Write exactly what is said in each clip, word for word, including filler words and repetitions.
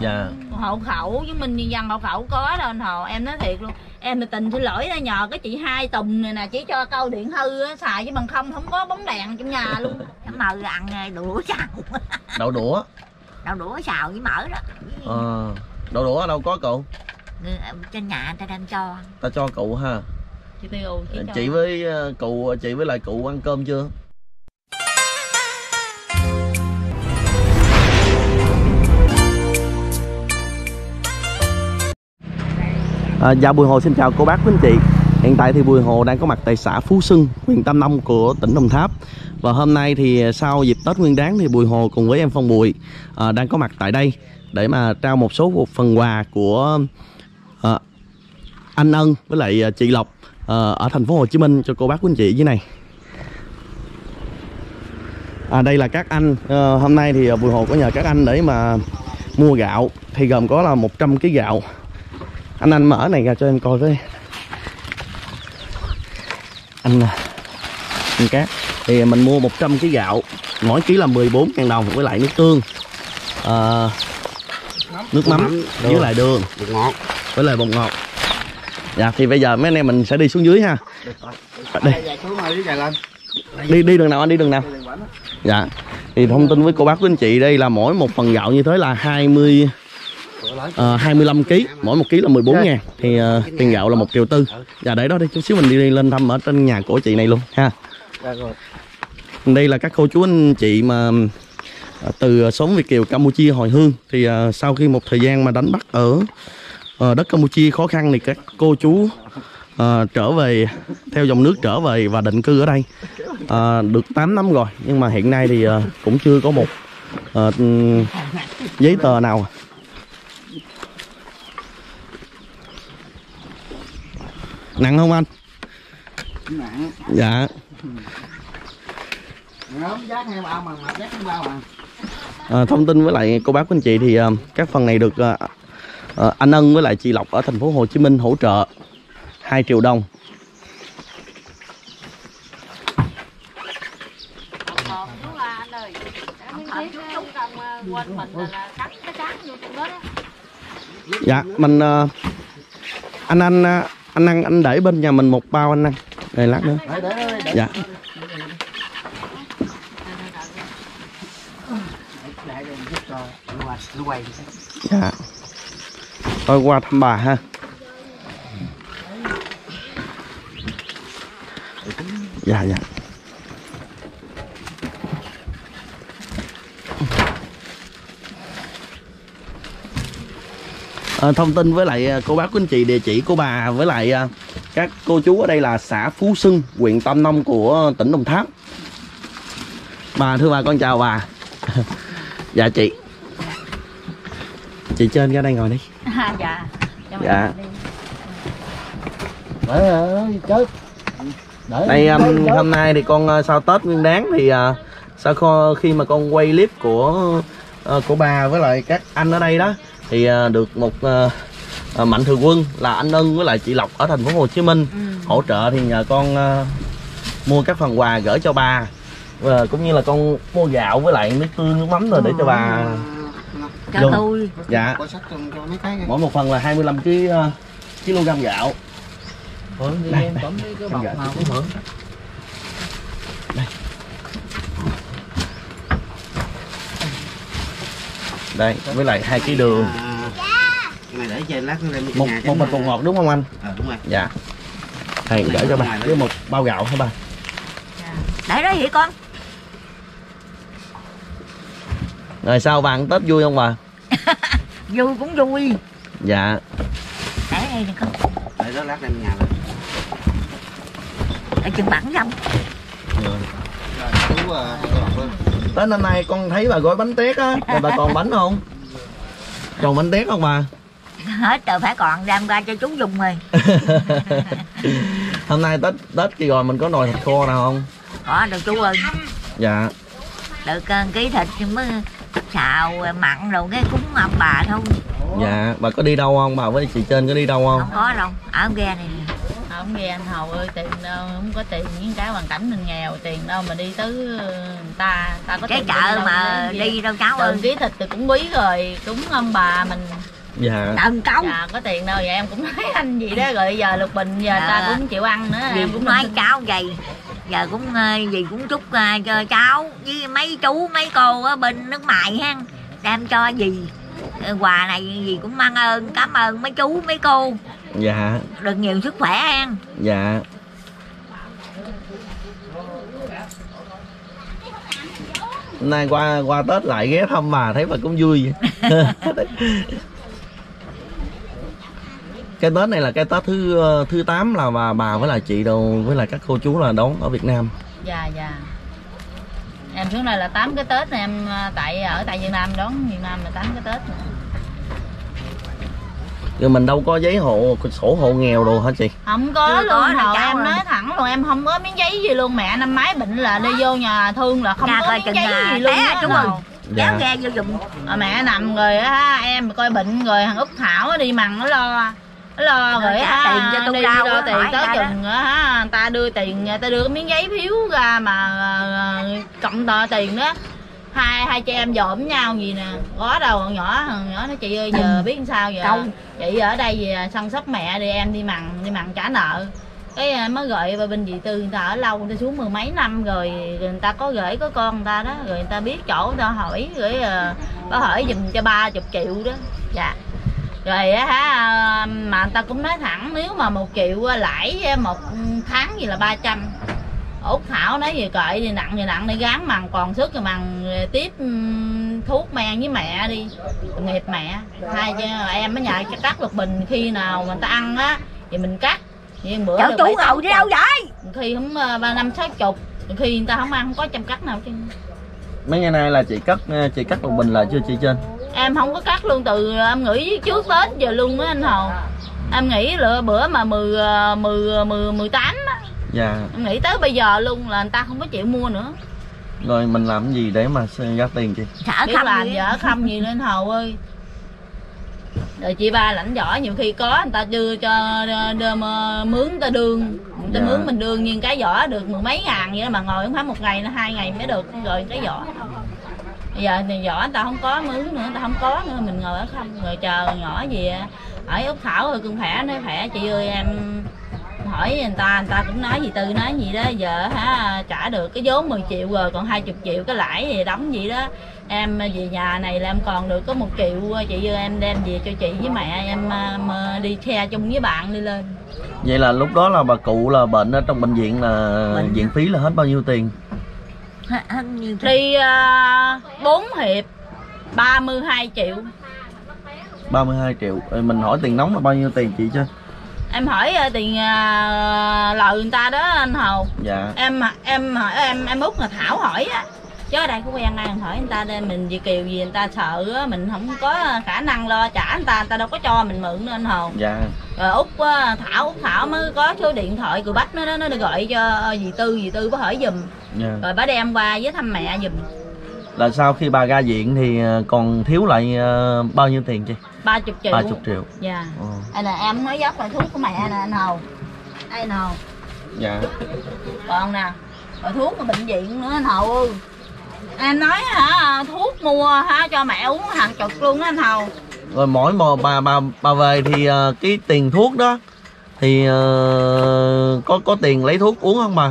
dạ. Hộ khẩu với mình nhân dân hộ khẩu có đâu anh Hồ. Em nói thiệt luôn, em là tình xin lỗi đó, nhờ cái chị Hai Tùng này nè chỉ cho câu điện hư á, xài chứ bằng không không có bóng đèn trong nhà luôn. Mờ ăn đậu đũa xào. Đậu đũa? Đậu đũa xào với mỡ đó. Ờ, đậu đũa ở đâu có cụ? Trên nhà người ta đang cho. Ta cho cụ ha. Chị Tiêu, chị, chị với cụ chị với lại cụ ăn cơm chưa? À, dạ Bùi Hồ xin chào cô bác quý anh chị. Hiện tại thì Bùi Hồ đang có mặt tại xã Phú Sưng, huyện Tam Nông của tỉnh Đồng Tháp. Và hôm nay thì sau dịp Tết Nguyên Đán thì Bùi Hồ cùng với em Phong Bùi à, đang có mặt tại đây để mà trao một số một phần quà của à, anh Ân với lại chị Lộc à, ở thành phố Hồ Chí Minh cho cô bác quý anh chị dưới này. À, đây là các anh à, hôm nay thì Bùi Hồ có nhờ các anh để mà mua gạo, thì gồm có là một trăm ký gạo. Anh anh mở này ra cho em coi với anh, anh Cát. Thì mình mua một trăm ký gạo, mỗi ký là mười bốn ngàn đồng, với lại nước tương à, nước mắm với lại đường, bột ngọt với lại bột ngọt. Dạ thì bây giờ mấy anh em mình sẽ đi xuống dưới ha. Đi đi đường nào anh, đi đường nào? Dạ thì thông tin với cô bác với anh chị, đây là mỗi một phần gạo như thế là hai mươi Uh, hai mươi lăm ký, mỗi một ký là mười bốn ngàn. Thì uh, tiền gạo là một triệu tư. Dạ để đó đi, chút xíu mình đi, đi lên thăm ở trên nhà của chị này luôn ha. Đây là các cô chú anh chị mà uh, từ xóm Việt Kiều Campuchia hồi hương. Thì uh, sau khi một thời gian mà đánh bắt ở uh, đất Campuchia khó khăn, thì các cô chú uh, trở về, theo dòng nước trở về và định cư ở đây uh, được tám năm rồi. Nhưng mà hiện nay thì uh, cũng chưa có một uh, giấy tờ nào. Nặng không anh? Nặng. Dạ. À, thông tin với lại cô bác anh chị thì uh, các phần này được uh, uh, anh Ân với lại chị Lộc ở thành phố Hồ Chí Minh hỗ trợ hai triệu đồng. Dạ mình uh, anh anh uh, anh ăn, anh để bên nhà mình một bao anh ăn, rồi lát nữa. Dạ. Dạ. Tôi qua thăm bà ha. Dạ dạ. À, thông tin với lại cô bác quý anh chị, địa chỉ của bà với lại các cô chú ở đây là xã Phú Sưng, huyện Tam Nông của tỉnh Đồng Tháp. Bà thưa bà, con chào bà. Dạ chị. Chị trên ra đây ngồi đi. À, dạ. Cho dạ. Đây um, hôm nay thì con sau Tết Nguyên Đán thì uh, sau kho, khi mà con quay clip của uh, của bà với lại các anh ở đây đó, thì được một uh, mạnh thường quân là anh Ân với lại chị Lộc ở thành phố Hồ Chí Minh ừ. hỗ trợ, thì nhờ con uh, mua các phần quà gửi cho bà, và cũng như là con mua gạo với lại nước tương, nước mắm rồi để cho bà cho dùng. Tôi dạ mỗi một phần là hai mươi lăm ký, uh, kg gạo. Ủa, đây, em đây, cái bọc gạo. Nào cũng đây. Đây, với lại hai ký đường. Cái này để chơi lát lên một nhà, một bịch bột ngọt đúng không anh? Ờ đúng rồi. Dạ. Thầy để cho bà với một bao gạo hả bà? Để đó vậy con. Rồi sao bà ăn Tết vui không bà? Vui cũng vui. Dạ. Để đây nè con. Để đó lát lên nhà rồi. Để chừng bẩn không? Rồi. Rồi tới năm nay con thấy bà gói bánh tét á, rồi bà còn bánh không? Còn bánh tét không bà? Hết rồi, phải còn đem ra cho chú dùng rồi. Hôm nay Tết Tết kia rồi mình có nồi thịt khô nào không? Có được chú ơi. Dạ. Được ký thịt mới xào mặn rồi cái cúng ông bà thôi. Dạ, bà có đi đâu không? Bà với chị trên có đi đâu không? Không có đâu, ở ghe này. Không không nghe anh Hồ ơi, tiền đâu, không có tiền những cái hoàn cảnh mình nghèo, tiền đâu mà đi tới người ta, ta có cái chợ mà đi đâu cháu ơi. Ký thịt thì cũng quý rồi, đúng không bà mình. Dạ. Đàn công. Dạ, có tiền đâu vậy em cũng nói anh gì đó rồi giờ lục bình giờ dạ. Ta cũng chịu ăn nữa. Vì em cũng nói cháu vậy. Giờ cũng gì cũng chúc cho cháu với mấy chú mấy cô ở bên nước ngoài ha, đem cho gì quà này gì cũng mang ơn, cảm ơn mấy chú mấy cô. Dạ. Được nhiều sức khỏe an. Dạ. Nay qua qua Tết lại ghé thăm bà thấy bà cũng vui. Cái Tết này là cái Tết thứ thứ tám là bà bà với là chị đồ với là các cô chú là đón ở Việt Nam. Dạ dạ. Em xuống đây là tám cái Tết này em tại ở tại Việt Nam đón Việt Nam là tám cái Tết này. Rồi mình đâu có giấy hộ sổ hộ nghèo đồ hả chị? Không có luôn, có rồi, em nói thẳng luôn em không có miếng giấy gì luôn, mẹ năm ngoái bệnh là đi vô nhà thương là không nhà có miếng giấy gì luôn á. Đúng rồi. Dạ. Ra vô dụng. Mẹ nằm rồi á, em coi bệnh rồi thằng Úc Thảo đi mằng nó lo. Lo rồi á, đi, đi lo đó, tiền tới chừng á, người ta đưa tiền, ta đưa cái miếng giấy phiếu ra mà cộng tờ tiền đó. Hai hai chị em dòm nhau gì nè, có đâu còn nhỏ, còn nhỏ nói chị ơi giờ biết sao giờ. Công. Chị ở đây về săn sóc mẹ đi em đi mặn, đi mặn trả nợ. Cái mới gửi bên dì tư người ta ở lâu, người ta xuống mười mấy năm rồi, rồi người ta có gửi có con người ta đó, rồi người ta biết chỗ người ta hỏi, gửi có hỏi dùm cho ba chục triệu đó. Dạ. Rồi á mà người ta cũng nói thẳng nếu mà một triệu lãi một tháng gì là ba trăm. Út Thảo nói gì cợi thì nặng thì nặng để gán mằng còn sức thì mằng tiếp thuốc men với mẹ đi nghiệp mẹ hai chứ em ở nhà cắt lục bình khi nào mình ta ăn á thì mình cắt như bữa cháu chú ngầu đi đâu vậy khi không ba năm sáu chục khi người ta không ăn không có trăm cắt nào chứ mấy ngày nay là chị cắt chị cắt lục bình lại chưa chị trên em không có cắt luôn từ em nghỉ trước Tết giờ luôn á anh Hồ em nghỉ lựa bữa mà mười mười mười mười tám á. Dạ. Em nghĩ tới bây giờ luôn là người ta không có chịu mua nữa. Rồi mình làm gì để mà ra tiền chị? Thả biết làm vợ không gì nên Hồ ơi. Rồi chị ba lãnh giỏi nhiều khi có người ta đưa cho đưa, đưa, mướn người ta đương người ta dạ. Mướn mình đương nhưng cái vỏ được mười mấy ngàn vậy đó mà ngồi không phải một ngày hai ngày mới được rồi cái vỏ. Bây giờ thì vỏ người ta không có mướn nữa, người ta không có nữa mình ngồi ở không rồi chờ nhỏ gì ở Úc Thảo rồi cũng khỏe nói khỏe chị ơi em hỏi người ta người ta cũng nói gì từ nói gì đó giờ hả trả được cái vốn mười triệu rồi còn hai mươi triệu cái lãi gì đóng gì đó em về nhà này là em còn được có một triệu chị ơi em đem về cho chị với mẹ em đi xe chung với bạn đi lên. Vậy là lúc đó là bà cụ là bệnh ở trong bệnh viện là bệnh viện phí là hết bao nhiêu tiền? Đi uh, bốn hiệp ba mươi hai triệu. ba mươi hai triệu. Mình hỏi tiền nóng là bao nhiêu tiền chị chứ? Em hỏi uh, tiền uh, lời người ta đó anh Hồ. Dạ. Em em hỏi em em út là Thảo hỏi á. Chứ ở đây có quen ai hỏi người ta nên mình Việt kiều gì người ta sợ á, mình không có khả năng lo trả người ta, người ta đâu có cho mình mượn nữa anh Hồ. Dạ. Rồi út uh, Thảo út Thảo mới có số điện thoại của Bách nó nó gọi cho dì Tư dì Tư có hỏi giùm. Dạ. Rồi bà đem qua với thăm mẹ giùm. Là sau khi bà ra viện thì còn thiếu lại uh, bao nhiêu tiền chị? ba mươi triệu. ba mươi triệu. Dạ. Ừ. Đây là em mới dốc lại thuốc của mẹ nè anh Hồ. Đây nè. Dạ. Còn nè, rồi thuốc ở bệnh viện nữa anh Hồ ơi. Em nói hả thuốc mua hả cho mẹ uống hàng chục luôn đó anh Hồ. Rồi mỗi mùa bà bà bà về thì uh, cái tiền thuốc đó thì uh, có có tiền lấy thuốc uống không bà?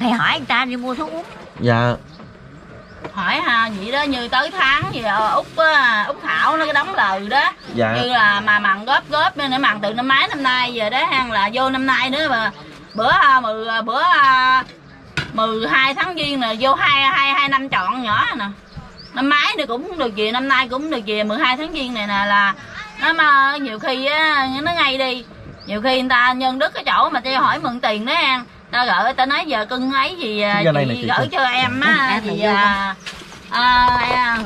Thì hỏi người ta đi mua thuốc uống. Dạ. Hỏi ha vậy đó như tới tháng gì út út Thảo nó cái đóng lời đó dạ. Như là mà mặn góp góp nữa mặn từ năm mấy năm nay giờ đó hang là vô năm nay nữa mà bữa mười bữa mười hai tháng giêng là vô hai hai hai năm trọn nhỏ nè năm mấy nữa cũng được gì năm nay cũng được gì mười hai tháng giêng này nè là nó mà nhiều khi á, nó ngay đi nhiều khi người ta nhân đức cái chỗ mà tao hỏi mượn tiền đó hang ta gửi ta nói giờ cưng ấy gì chị gửi cho em á thì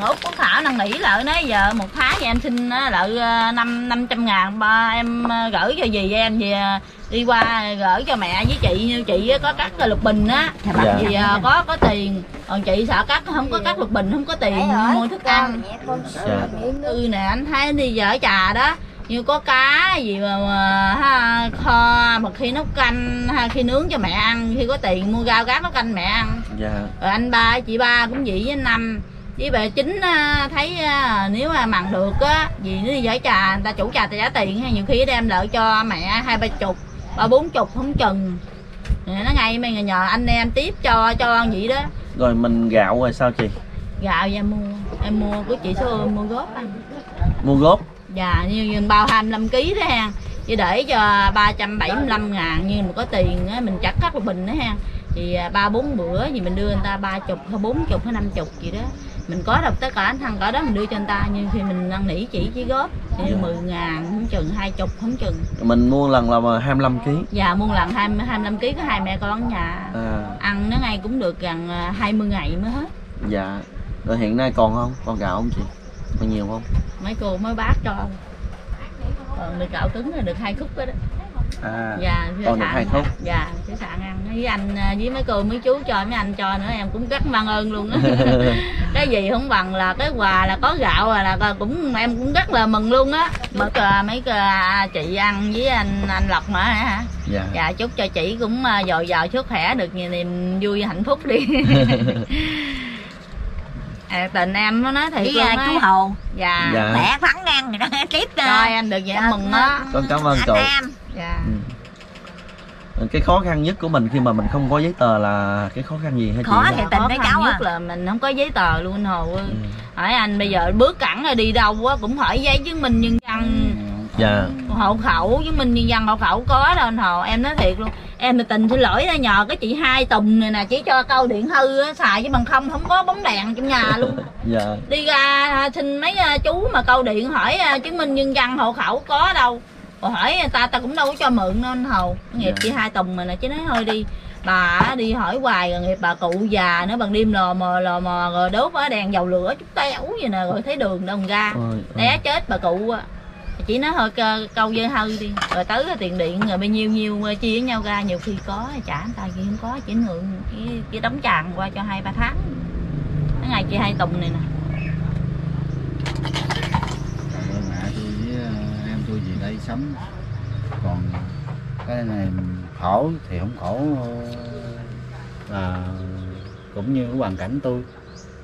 Út Quốc Thảo đang nghĩ lợi nói giờ một tháng thì em xin lợi năm năm trăm ngàn ba em gửi cho gì em về đi qua gửi cho mẹ với chị như chị có cắt lục bình á thì có có tiền còn chị sợ cắt không có cắt lục bình không có tiền mua thức ăn. Ừ nè anh thấy đi vợ trà đó như có cá gì mà, mà ha, kho mà khi nấu canh ha, khi nướng cho mẹ ăn, khi có tiền mua rau gác nấu canh mẹ ăn. Dạ. Rồi anh ba chị ba cũng vậy với năm với bà chính thấy nếu mà mặn được á vì nó đi giải trà, người ta chủ trà ta trả tiền hay nhiều khi đem lợi cho mẹ hai ba chục ba bốn chục không chừng. Nó ngay mày nhờ anh em tiếp cho cho ăn vậy đó. Rồi mình gạo rồi sao chị? Gạo em mua, em mua của chị xưa mua góp ăn. Mua góp? Dạ, như, như bao hai mươi lăm ký đó ha. Chị để cho ba trăm bảy mươi lăm ngàn, nhưng mà có tiền á, mình chặt cắt một bình đó ha. Thì ba bốn bữa thì mình đưa người ta ba chục hay bốn chục hay năm chục gì đó. Mình có đọc tất cả thằng cả đó mình đưa cho người ta, nhưng khi mình năn nỉ chỉ chỉ góp thì dạ. mười ngàn không chừng, hai mươi không chừng. Mình mua lần là hai mươi lăm ký. Dạ, mua lần hai mươi lăm ký có hai mẹ con ở nhà. À. Ăn nó ngay cũng được gần hai mươi ngày mới hết. Dạ. Rồi hiện nay còn không? Còn gạo không chị? Còn nhiều không? Mấy cô mới bác cho. Còn được gạo cứng là được hai khúc đó. Đó. À. Dạ, còn được hai khúc. Dạ, sẽ sạn ăn với anh với mấy cô mấy chú cho mấy anh cho nữa em cũng rất mang ơn luôn đó. Cái gì không bằng là cái quà là có gạo là, là cũng em cũng rất là mừng luôn á. Bữa mấy chị ăn với anh anh Lộc mà hả? Dạ. Dạ chúc cho chị cũng dồi dào sức khỏe được nhiều niềm vui hạnh phúc đi. À, tình em nó nói thiệt luôn chú Hồ. Dạ. Mẹ phẳng ngang thì nó nghe tiếp thôi. Rồi anh được vậy em mừng đó. Con cảm ơn cậu. Dạ. Ừ. Cái khó khăn nhất của mình khi mà mình không có giấy tờ là cái khó khăn gì hay chị? Khó thì tình với cháu nhất à. Là mình không có giấy tờ luôn anh Hồ. Ừ. Hỏi anh bây giờ bước cẳng rồi đi đâu quá cũng hỏi giấy chứng minh nhân dân. Dạ. Hộ khẩu chứng minh nhân dân hộ khẩu có đâu anh Hồ, em nói thiệt luôn. Em thì tình xin lỗi nhờ cái chị Hai Tùng này nè chỉ cho câu điện hư xài chứ bằng không không có bóng đèn trong nhà luôn. Dạ. Đi ra xin mấy chú mà câu điện hỏi chứng minh nhân dân hộ khẩu có đâu. Rồi hỏi ta ta cũng đâu có cho mượn đâu anh Hồ. Nghiệp dạ. Chị Hai Tùng mà nè chứ nói thôi đi. Bà đi hỏi hoài rồi nghiệp bà cụ già nữa bằng đêm lò mò lò mò rồi đốt đèn dầu lửa chút tay ấu vậy nè rồi thấy đường đâu ra. Té chết bà cụ. Chỉ nói thôi câu dơ hơi đi rồi tới tiền điện rồi bao nhiêu nhiêu chia với nhau ra nhiều khi có trả người ta kia không có chỉ ngượng chỉ, chỉ đóng tràn qua cho hai ba tháng cái ngày chị Hai Tùng này nè. Cảm ơn mẹ tôi với em tôi về đây sống, còn cái này khổ thì không khổ là cũng như hoàn cảnh tôi.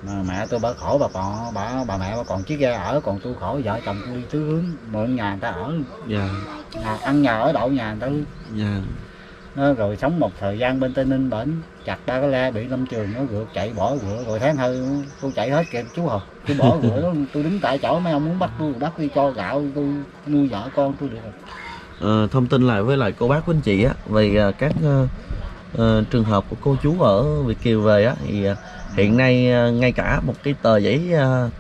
Mà mẹ tôi bà khổ bà còn bà bà mẹ bà còn chiếc ghe ở, còn tôi khổ vợ chồng tôi đi tứ hướng mượn nhà người ta ở. Dạ. À, ăn nhà ở đậu nhà người ta. Dạ. Nó rồi sống một thời gian bên Tây Ninh bệnh chặt ba cái le bị lâm trường nó rượt chạy bỏ rượt rồi tháng hơi tôi chạy hết kìa chú Hồ, tôi bỏ rượt tôi đứng tại chỗ mấy ông muốn bắt tôi bắt đi cho gạo tôi nuôi vợ con tôi được. Ờ, thông tin lại với lại cô bác của anh chị á về các uh, uh, trường hợp của cô chú ở Việt Kiều về á thì uh, hiện nay ngay cả một cái tờ giấy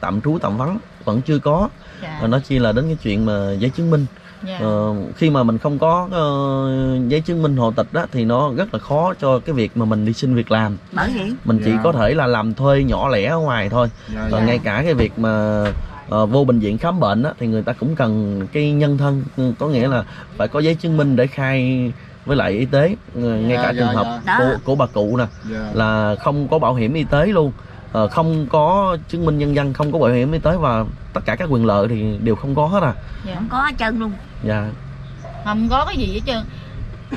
tạm trú tạm vắng vẫn chưa có. Dạ. Nó chỉ là đến cái chuyện mà giấy chứng minh. Dạ. Ờ, khi mà mình không có uh, giấy chứng minh hộ tịch đó thì nó rất là khó cho cái việc mà mình đi xin việc làm. Bởi vậy mình chỉ dạ. có thể là làm thuê nhỏ lẻ ở ngoài thôi. Dạ. Rồi dạ. ngay cả cái việc mà À, vô bệnh viện khám bệnh á, thì người ta cũng cần cái nhân thân, có nghĩa là phải có giấy chứng minh để khai với lại y tế. Ngay yeah, cả yeah, trường hợp yeah. của, của bà cụ nè yeah. là không có bảo hiểm y tế luôn, à, không có chứng minh nhân dân, không có bảo hiểm y tế và tất cả các quyền lợi thì đều không có hết à. Yeah. Không có hết trơn luôn. Dạ. Yeah. Không có cái gì hết trơn.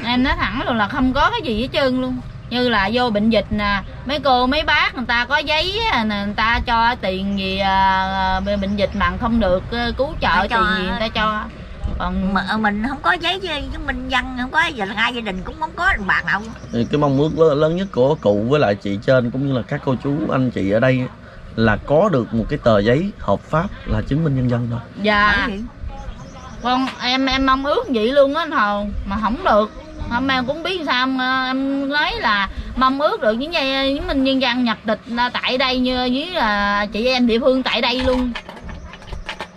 Em nói thẳng luôn là không có cái gì hết trơn luôn. Như là vô bệnh dịch nè, mấy cô mấy bác người ta có giấy nè, người ta cho tiền gì à, bệnh dịch mà không được cứu trợ tiền gì người ta cho. Còn mà, mình không có giấy chứng minh dân, không có giờ hai gia đình cũng không có đồng bạc nào. Cái mong ước lớn nhất của cụ với lại chị trên cũng như là các cô chú anh chị ở đây là có được một cái tờ giấy hợp pháp là chứng minh nhân dân thôi. Dạ. Con em em mong ước vậy luôn á anh Hồ mà không được. Hôm em cũng biết sao em nói là mong ước được những giấy chứng minh nhân dân nhập tịch tại đây như với là chị em địa phương tại đây luôn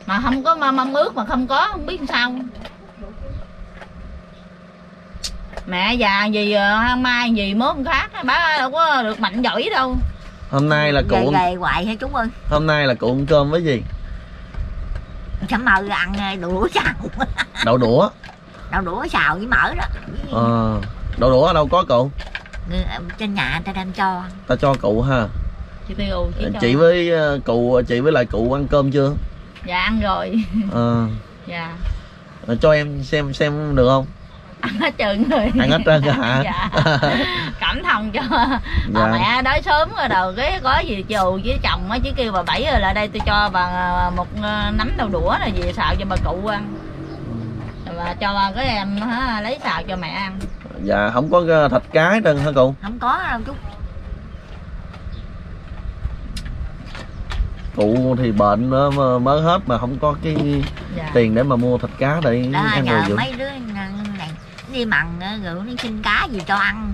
mà không có mong ước mà không có không biết sao. Mẹ già gì hôm mai gì mốt khác bác đâu có được mạnh giỏi đâu. Hôm nay là cụ gầy hoài hay chú ơi. Hôm nay là cụ ăn cơm với gì? Chấm mơ ăn đậu đũa xào. Đậu đũa. Đậu đũa xào với mỡ đó. Ờ, đậu đũa ở đâu có cụ? Trên nhà người ta đem cho. Ta cho cụ ha. Chị, Piu, chị, chị với cụ chị với lại cụ ăn cơm chưa? Dạ ăn rồi. Ờ. Dạ. Cho em xem xem được không? Ăn hết trơn rồi. Ăn hết trơn rồi hả? Dạ. Cảm thông cho bà. Dạ. Mẹ đói sớm rồi đầu cái có gì chiều với chồng á, chứ kêu bà bảy rồi lại đây tôi cho bà một nắm đầu đũa là gì xào cho bà cụ ăn. Và cho bà cái em hả, lấy xào cho mẹ ăn. Dạ, không có thịt cá hết trơn hả cụ? Không có đâu chú. Cụ thì bệnh nó mới hết mà không có cái dạ. tiền để mà mua thịt cá để đó, ăn rồi dạ, mấy đứa này đi mặn rượu đi xin cá gì cho ăn.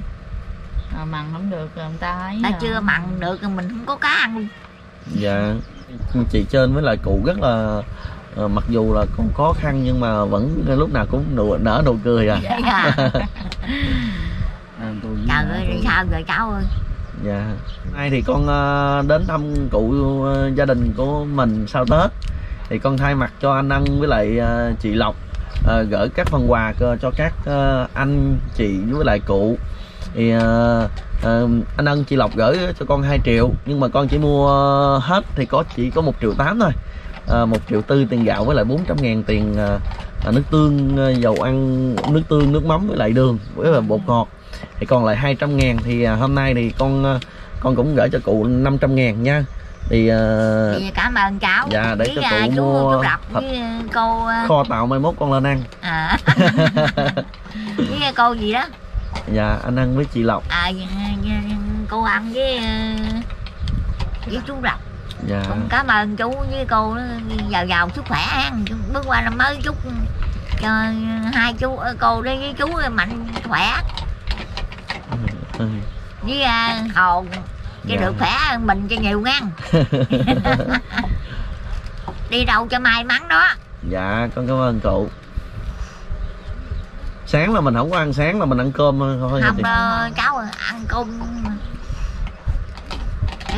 À, mặn không được người ta ấy. Ta chưa mặn được mình không có cá ăn luôn. Dạ. Chị trên với lại cụ rất là mặc dù là còn khó khăn nhưng mà vẫn lúc nào cũng nụ, nở nụ cười à. Dạ. À, tôi trời ơi, tôi... sao rồi cháu ơi. Dạ. Hôm nay thì con đến thăm cụ gia đình của mình sau Tết. Thì con thay mặt cho anh Ân với lại chị Lộc à, gửi các phần quà cho các anh, chị với lại cụ. Thì à, à, anh Ân, chị Lộc gửi cho con hai triệu. Nhưng mà con chỉ mua hết thì có chỉ có một triệu tám thôi. À, một triệu tư tiền gạo với lại bốn trăm ngàn tiền à, nước tương, dầu ăn, nước tương, nước mắm với lại đường với lại bột ngọt. Thì còn lại hai trăm ngàn thì à, hôm nay thì con con cũng gửi cho cụ năm trăm ngàn nha. Thì à, cảm ơn cháu. Dạ, để cho cụ mua thịt cô kho tàu mai mốt con lên ăn. À. Với cô gì đó. Dạ, anh ăn với chị Lộc. À, cô ăn với với chú Lộc. Dạ. Cũng cảm ơn chú với cô giàu giàu sức khỏe ăn. Bước qua năm mới chúc cho hai chú cô đến với chú mạnh khỏe. Ừ. Với uh, Hồ cho dạ. được khỏe hơn mình cho nhiều ngăn. Đi đâu cho may mắn đó. Dạ, con cảm ơn cụ. Sáng là mình không có ăn sáng là mình ăn cơm thôi. Không đâu, cháu ăn cơm.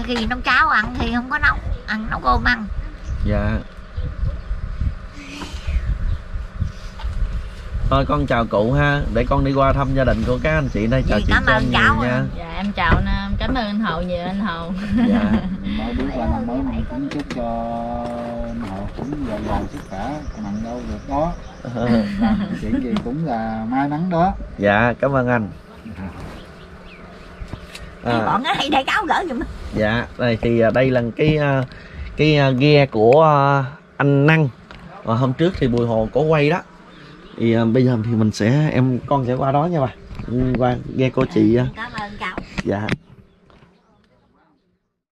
Khi nấu cháo ăn thì không có nấu, ăn nấu cơm ăn. Dạ. Thôi con chào cụ ha, để con đi qua thăm gia đình của các anh chị đây. Chào chị, chị cảm ơn cháu nha. Dạ, em chào Nam, cảm ơn anh Hậu nhiều anh Hậu. Dạ. Mỗi đứa qua năm mới mình cũng chúc cho anh Hậu cũng giàu giàu sức khỏe, mặn đâu được đó. Chuyện gì cũng là may mắn đó. Dạ, cảm ơn anh. À. Bọn ở đây đây cháu gỡ giùm. Dạ, đây thì đây là cái cái ghe của anh Năng. Và hôm trước thì Bùi Hồ có quay đó. Thì bây giờ thì mình sẽ em con sẽ qua đó nha bà. Qua ghe cô chị. Cảm ơn cháu. Dạ.